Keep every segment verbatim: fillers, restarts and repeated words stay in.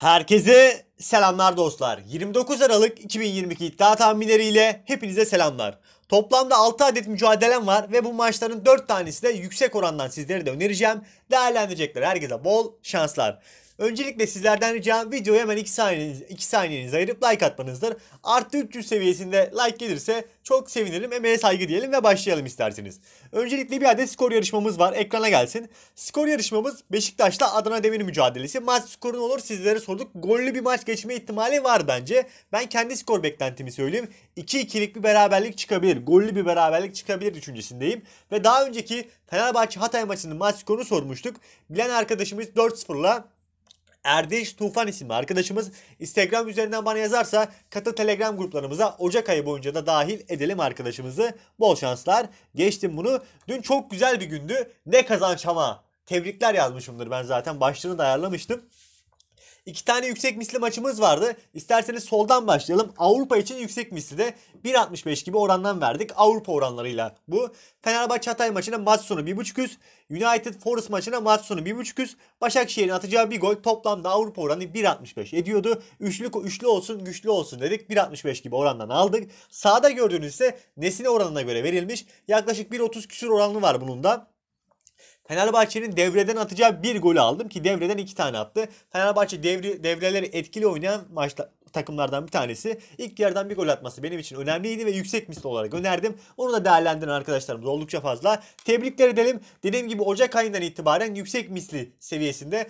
Herkese selamlar dostlar. yirmi dokuz Aralık iki bin yirmi iki iddia tahminleriyle hepinize selamlar. Toplamda altı adet mücadelem var ve bu maçların dört tanesi de yüksek orandan sizlere de önereceğim. Değerlendirecekler. Herkese bol şanslar. Öncelikle sizlerden ricam videoya hemen iki saniyeniz, iki saniyenizi ayırıp like atmanızdır. Artı üç yüz seviyesinde like gelirse çok sevinirim, emeğe saygı diyelim ve başlayalım isterseniz. Öncelikle bir adet skor yarışmamız var, ekrana gelsin. Skor yarışmamız Beşiktaş'la Adana Demir mücadelesi. Maç skoru ne olur sizlere sorduk. Gollü bir maç geçme ihtimali var bence. Ben kendi skor beklentimi söyleyeyim. iki ikilik bir beraberlik çıkabilir. Gollü bir beraberlik çıkabilir düşüncesindeyim. Ve daha önceki Fenerbahçe Hatay maçının maç skorunu sormuştuk. Bilen arkadaşımız dört sıfırla Erdiş Tufan isimli arkadaşımız Instagram üzerinden bana yazarsa katı Telegram gruplarımıza Ocak ayı boyunca da dahil edelim arkadaşımızı. Bol şanslar. Geçtim bunu. Dün çok güzel bir gündü. Ne kazanç ama. Tebrikler yazmışımdır ben zaten. Başlığını da ayarlamıştım. İki tane yüksek misli maçımız vardı. İsterseniz soldan başlayalım. Avrupa için yüksek misli de bir altmış beş gibi orandan verdik. Avrupa oranlarıyla bu. Fenerbahçe Hatay maçına Masson'u bir buçuk üst. United Forest maçına Masson'u bir buçuk üst. Başakşehir'in atacağı bir gol toplamda Avrupa oranı bir altmış beş ediyordu. Üçlü, üçlü olsun güçlü olsun dedik. bir altmış beş gibi orandan aldık. Sağda gördüğünüz ise nesine oranına göre verilmiş. Yaklaşık bir otuz küsur oranlı var bunun da. Fenerbahçe'nin devreden atacağı bir golü aldım ki devreden iki tane attı. Fenerbahçe devri, devreleri etkili oynayan maçta, takımlardan bir tanesi. İlk yerden bir gol atması benim için önemliydi ve yüksek misli olarak önerdim. Onu da değerlendiren arkadaşlarımız oldukça fazla. Tebrikler edelim. Dediğim gibi Ocak ayından itibaren yüksek misli seviyesinde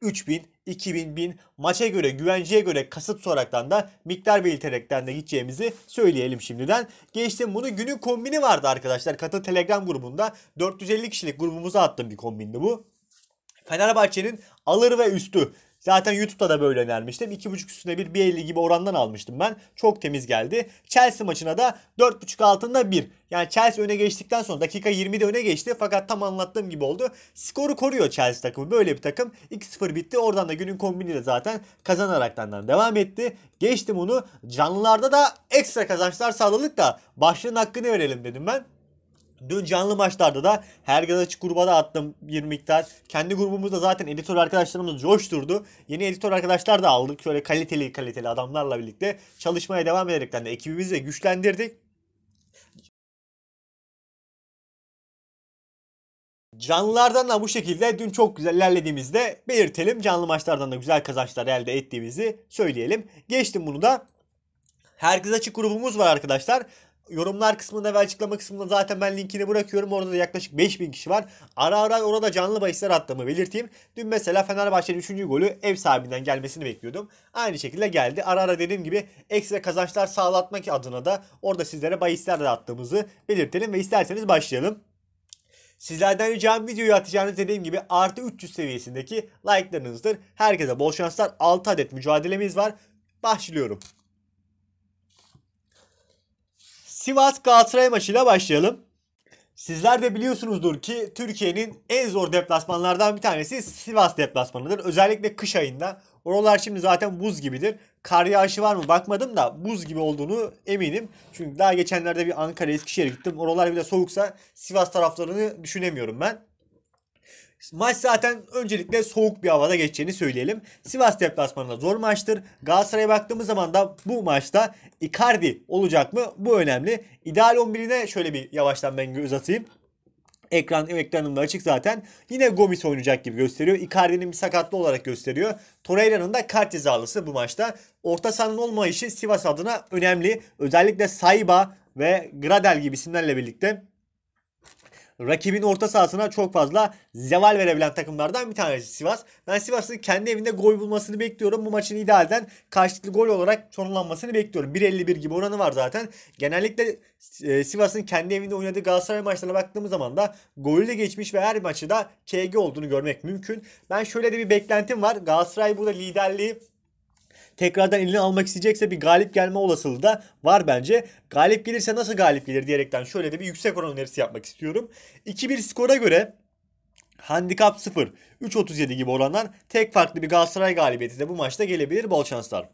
üç bin, iki bin, bin maça göre, güvenceye göre kasıt soraktan da miktar belirterekten de gideceğimizi söyleyelim şimdiden. Geçtim bunu, günün kombini vardı arkadaşlar. Katıl Telegram grubunda dört yüz elli kişilik grubumuza attığım bir kombindi bu. Fenerbahçe'nin alır ve üstü. Zaten YouTube'da da böyle önermiştim. iki buçuk üstüne bir, bir elli gibi orandan almıştım ben. Çok temiz geldi. Chelsea maçına da dört buçuk altında bir. Yani Chelsea öne geçtikten sonra dakika yirmide öne geçti. Fakat tam anlattığım gibi oldu. Skoru koruyor Chelsea takımı. Böyle bir takım. iki sıfır bitti. Oradan da günün kombini de zaten kazanaraktan devam etti. Geçtim onu. Canlılarda da ekstra kazançlar sağladık da başlığın hakkını verelim dedim ben. Dün canlı maçlarda da herkes açık gruba da attım bir miktar. Kendi grubumuzda zaten editör arkadaşlarımız coşturdu. Yeni editör arkadaşlar da aldık. Şöyle kaliteli kaliteli adamlarla birlikte çalışmaya devam ederekten de ekibimizi de güçlendirdik. Canlılardan da bu şekilde dün çok güzel ilerlediğimizde belirtelim. Canlı maçlardan da güzel kazançlar elde ettiğimizi söyleyelim. Geçtim bunu da. Herkes açık grubumuz var arkadaşlar. Yorumlar kısmında ve açıklama kısmında zaten ben linkini bırakıyorum. Orada da yaklaşık beş bin kişi var. Ara ara orada canlı bahisler attığımı belirteyim. Dün mesela Fenerbahçe'nin üçüncü golü ev sahibinden gelmesini bekliyordum. Aynı şekilde geldi. Ara ara dediğim gibi ekstra kazançlar sağlatmak adına da orada sizlere bahisler de attığımızı belirtelim ve isterseniz başlayalım. Sizlerden ricam videoyu atacağınız dediğim gibi artı üç yüz seviyesindeki like'larınızdır. Herkese bol şanslar. altı adet mücadelemiz var. Başlıyorum. Sivas Galatasaray maçıyla başlayalım. Sizler de biliyorsunuzdur ki Türkiye'nin en zor deplasmanlardan bir tanesi Sivas deplasmanıdır. Özellikle kış ayında. Oralar şimdi zaten buz gibidir. Kar yağışı var mı bakmadım da buz gibi olduğunu eminim. Çünkü daha geçenlerde bir Ankara, Eskişehir'e gittim. Oralar bile soğuksa Sivas taraflarını düşünemiyorum ben. Maç zaten öncelikle soğuk bir havada geçeceğini söyleyelim. Sivas deplasmanında zor maçtır. Galatasaray'a baktığımız zaman da bu maçta Icardi olacak mı? Bu önemli. İdeal on birine şöyle bir yavaştan ben göz atayım. Ekran, ekranım da açık zaten. Yine Gomis oynayacak gibi gösteriyor. Icardi'nin bir sakatlığı olarak gösteriyor. Torreira'nın da kart cezalısı bu maçta. Orta sahanın olmayışı Sivas adına önemli. Özellikle Saiba ve Gradel gibi isimlerle birlikte rakibin orta sahasına çok fazla zeval verebilen takımlardan bir tanesi Sivas. Ben Sivas'ın kendi evinde gol bulmasını bekliyorum. Bu maçın idealden karşılıklı gol olarak sonlanmasını bekliyorum. bir elli bir gibi oranı var zaten. Genellikle Sivas'ın kendi evinde oynadığı Galatasaray maçlarına baktığımız zaman da golü de geçmiş ve her maçı da K G olduğunu görmek mümkün. Ben şöyle de bir beklentim var. Galatasaray burada liderliği tekrardan eline almak isteyecekse bir galip gelme olasılığı da var bence. Galip gelirse nasıl galip gelir diyerekten şöyle de bir yüksek oran önerisi yapmak istiyorum. iki bir skora göre handikap sıfır, üç otuz yedi gibi oranlar tek farklı bir Galatasaray galibiyeti de bu maçta gelebilir. Bol şanslar.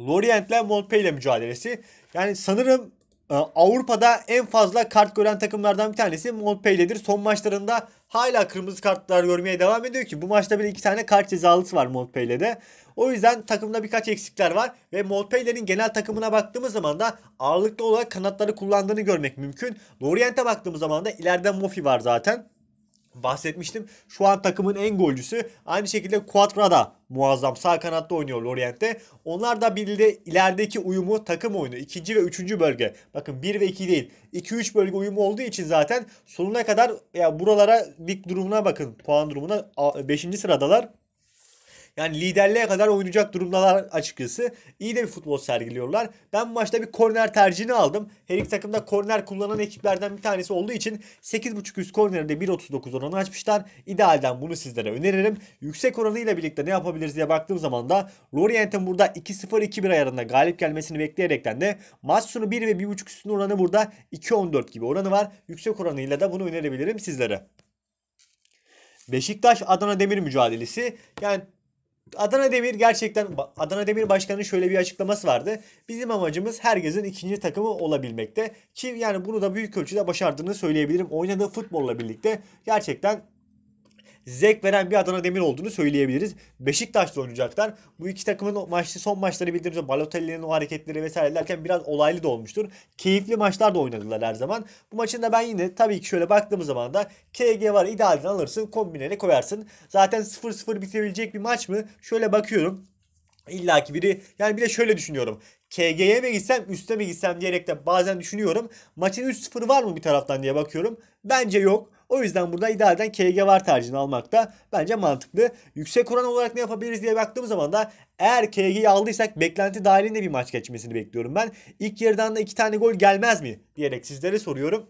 Lorient ile Montpellier mücadelesi. Yani sanırım Avrupa'da en fazla kart gören takımlardan bir tanesi Montpellier'dir. Son maçlarında hala kırmızı kartlar görmeye devam ediyor ki bu maçta bile iki tane kart cezalısı var Montpellier'de. O yüzden takımda birkaç eksikler var ve Montpellier'in genel takımına baktığımız zaman da ağırlıklı olarak kanatları kullandığını görmek mümkün. Lorient'e baktığımız zaman da ileride Mofi var zaten. Bahsetmiştim. Şu an takımın en golcüsü. Aynı şekilde Kuatra da muazzam sağ kanatta oynuyor Lorient'te. Onlar da birlikte ilerideki uyumu, takım oyunu ikinci ve üçüncü bölge. Bakın bir ve iki değil. iki üç bölge uyumu olduğu için zaten sonuna kadar ya buralara, lig durumuna bakın. Puan durumuna beşinci sıradalar. Yani liderliğe kadar oynayacak durumdalar açıkçası. İyi de bir futbol sergiliyorlar. Ben bu maçta bir korner tercihini aldım. Her iki takımda korner kullanan ekiplerden bir tanesi olduğu için sekiz buçuk üst kornerde bir otuz dokuz oranı açmışlar. İdealden bunu sizlere öneririm. Yüksek oranıyla birlikte ne yapabiliriz diye baktığım zaman da Lorient'in burada iki sıfır iki bir ayarında galip gelmesini bekleyerekten de maç sonu bir ve bir buçuk üstün oranı burada iki on dört gibi oranı var. Yüksek oranıyla da bunu önerebilirim sizlere. Beşiktaş Adana Demir mücadelesi. Yani Adana Demir gerçekten, Adana Demir Başkanı'nın şöyle bir açıklaması vardı. Bizim amacımız herkesin ikinci takımı olabilmekte. Ki yani bunu da büyük ölçüde başardığını söyleyebilirim. Oynadığı futbolla birlikte gerçekten zevk veren bir Adana Demir olduğunu söyleyebiliriz. Beşiktaş'ta oynayacaklar. Bu iki takımın maçlı son maçları bildiğimizde Balotelli'nin o hareketleri vesaire derken biraz olaylı da olmuştur. Keyifli maçlar da oynadılar her zaman. Bu maçın da ben yine tabii ki şöyle baktığımız zaman da K G var, idealden alırsın, kombinene koyarsın. Zaten sıfır sıfır bitebilecek bir maç mı? Şöyle bakıyorum. İlla ki biri, yani bir de şöyle düşünüyorum. K G'ye mi gitsem, üste mi gitsem diyerek de bazen düşünüyorum. Maçın üç sıfır var mı bir taraftan diye bakıyorum. Bence yok. O yüzden burada idealden K G var tercihini almak da bence mantıklı. Yüksek oran olarak ne yapabiliriz diye baktığım zaman da eğer K G'yi aldıysak beklenti dahilinde bir maç geçmesini bekliyorum ben. İlk yarıdan da iki tane gol gelmez mi diyerek sizlere soruyorum.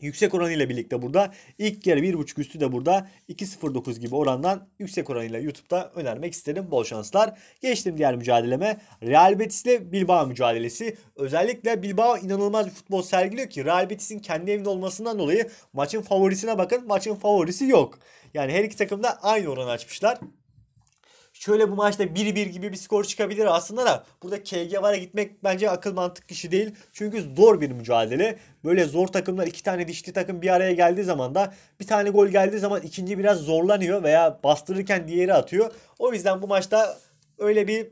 Yüksek oranıyla birlikte burada ilk yarı bir buçuk üstü de burada iki sıfır dokuz gibi orandan yüksek oranıyla YouTube'da önermek isterim. Bol şanslar. Geçtim diğer mücadeleme. Real Betis ile Bilbao mücadelesi. Özellikle Bilbao inanılmaz bir futbol sergiliyor ki Real Betis'in kendi evinde olmasından dolayı maçın favorisine bakın. Maçın favorisi yok. Yani her iki takım da aynı oranı açmışlar. Şöyle bu maçta bir bir gibi bir skor çıkabilir aslında da burada K G var'a gitmek bence akıl mantık işi değil. Çünkü zor bir mücadele. Böyle zor takımlar, iki tane dişli takım bir araya geldiği zaman da bir tane gol geldiği zaman ikinci biraz zorlanıyor veya bastırırken diğeri atıyor. O yüzden bu maçta öyle bir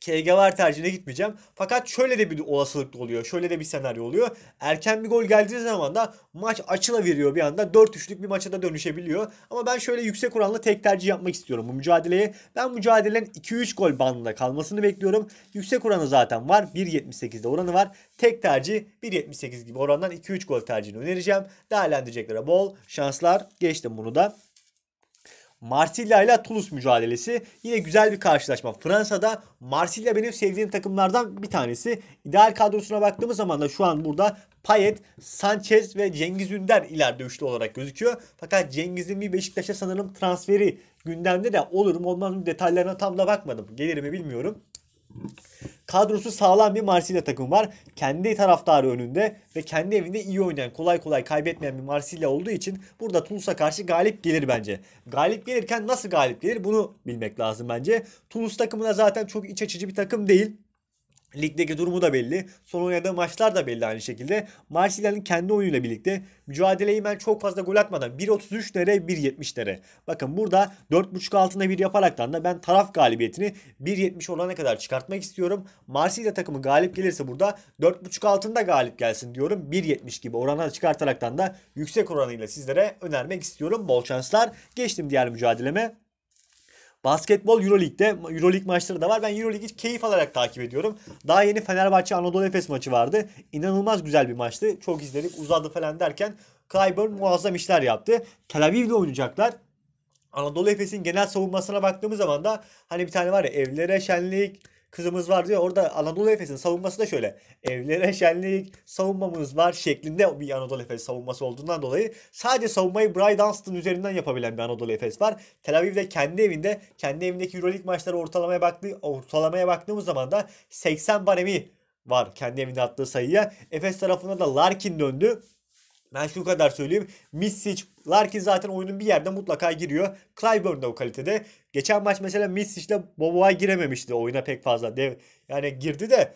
K G var tercihine gitmeyeceğim. Fakat şöyle de bir olasılık oluyor. Şöyle de bir senaryo oluyor. Erken bir gol geldiği zaman da maç açılaveriyor bir anda. dört üçlük bir maça da dönüşebiliyor. Ama ben şöyle yüksek oranlı tek tercih yapmak istiyorum bu mücadeleye. Ben mücadelenin iki üç gol bandında kalmasını bekliyorum. Yüksek oranı zaten var. bir yetmiş sekizde oranı var. Tek tercih bir yetmiş sekiz gibi orandan iki üç gol tercihini önereceğim. Değerlendireceklere bol şanslar. Geçtim bunu da. Marsilya ile Tunus mücadelesi. Yine güzel bir karşılaşma. Fransa'da Marsilya benim sevdiğim takımlardan bir tanesi. İdeal kadrosuna baktığımız zaman da şu an burada Payet, Sanchez ve Cengiz Ünder ileride üçlü olarak gözüküyor. Fakat Cengiz'in bir Beşiktaş'a sanırım transferi gündemde, de olur mu olmaz mı detaylarına tam da bakmadım. Gelir mi bilmiyorum. Kadrosu sağlam bir Marsilya takımı var. Kendi taraftarı önünde ve kendi evinde iyi oynayan, kolay kolay kaybetmeyen bir Marsilya olduğu için burada Tunus'a karşı galip gelir bence. Galip gelirken nasıl galip gelir bunu bilmek lazım bence. Tunus takımı da zaten çok iç açıcı bir takım değil. Ligdeki durumu da belli. Son oynadığı maçlar da belli aynı şekilde. Marsilya'nın kendi oyunuyla birlikte mücadeleyi ben çok fazla gol atmadan bir otuz üçlere bir yetmişlere. Bakın burada dört buçuk altında bir yaparaktan da ben taraf galibiyetini bir yetmiş olana kadar çıkartmak istiyorum. Marsilya takımı galip gelirse burada dört buçuk altında galip gelsin diyorum. bir yetmiş gibi oranları çıkartaraktan da yüksek oranıyla sizlere önermek istiyorum. Bol şanslar. Geçtim diğer mücadeleme. Basketbol Euroleague'de, Euroleague maçları da var. Ben Euroleague'i keyif alarak takip ediyorum. Daha yeni Fenerbahçe Anadolu Efes maçı vardı. İnanılmaz güzel bir maçtı. Çok izledik, uzadı falan derken Clyburn muazzam işler yaptı. Tel Aviv'de oynayacaklar. Anadolu Efes'in genel savunmasına baktığımız zaman da hani bir tane var ya, evlere şenlik kızımız var diyor. Orada Anadolu Efes'in savunması da şöyle. Evlere şenlik savunmamız var şeklinde bir Anadolu Efes savunması olduğundan dolayı sadece savunmayı Brian Dunstan üzerinden yapabilen bir Anadolu Efes var. Tel Aviv'de kendi evinde, kendi evindeki Euroleague maçları ortalamaya baktığı ortalamaya baktığımız zaman da seksen baremi var kendi evinde attığı sayıya. Efes tarafına da Larkin döndü. Ben şu kadar söyleyeyim. Misic, Larkin zaten oyunun bir yerde mutlaka giriyor. Clyburn de o kalitede. Geçen maç mesela Misic'le Boboa girememişti oyuna pek fazla. Dev, yani girdi de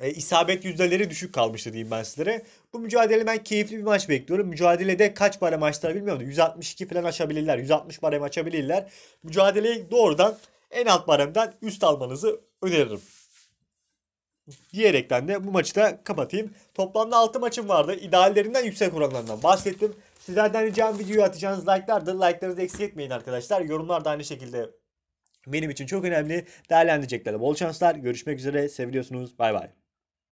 e, isabet yüzdeleri düşük kalmıştı diyeyim ben sizlere. Bu mücadele ben keyifli bir maç bekliyorum. Mücadelede kaç para maçlar bilmiyorum. yüz altmış iki falan aşabilirler. yüz altmış para açabilirler. Mücadeleyi doğrudan en alt baremden üst almanızı öneririm. Diyerekten de bu maçı da kapatayım. Toplamda altı maçım vardı. İdeallerinden yüksek oranlarından bahsettim. Sizlerden ricam videoya atacağınız like'lardır. Like'larınızı eksik etmeyin arkadaşlar. Yorumlar da aynı şekilde benim için çok önemli. Değerlendirecekler. Bol şanslar. Görüşmek üzere. Seviyorsunuz. Bay bay.